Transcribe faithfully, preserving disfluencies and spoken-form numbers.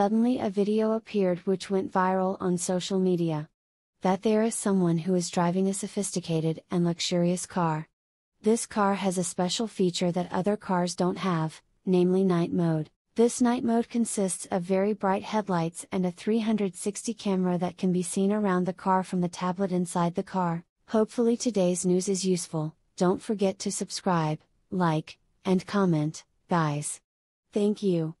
suddenly a video appeared which went viral on social media. That there is someone who is driving a sophisticated and luxurious car. This car has a special feature that other cars don't have, namely night mode. This night mode consists of very bright headlights and a three sixty camera that can be seen around the car from the tablet inside the car. Hopefully today's news is useful. Don't forget to subscribe, like, and comment, guys. Thank you.